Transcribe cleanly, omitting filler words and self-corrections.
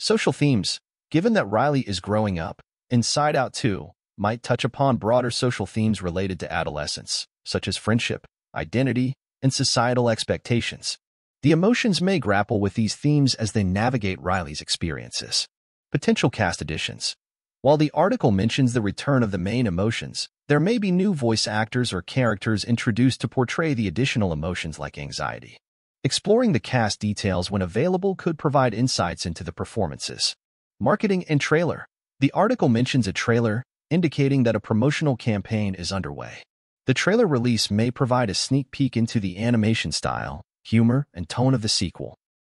Social themes. Given that Riley is growing up, Inside Out 2 might touch upon broader social themes related to adolescence, such as friendship, identity, and societal expectations. The emotions may grapple with these themes as they navigate Riley's experiences. Potential cast additions. While the article mentions the return of the main emotions, there may be new voice actors or characters introduced to portray the additional emotions like anxiety. Exploring the cast details when available could provide insights into the performances. Marketing and trailer. The article mentions a trailer, indicating that a promotional campaign is underway. The trailer release may provide a sneak peek into the animation style, humor, and tone of the sequel.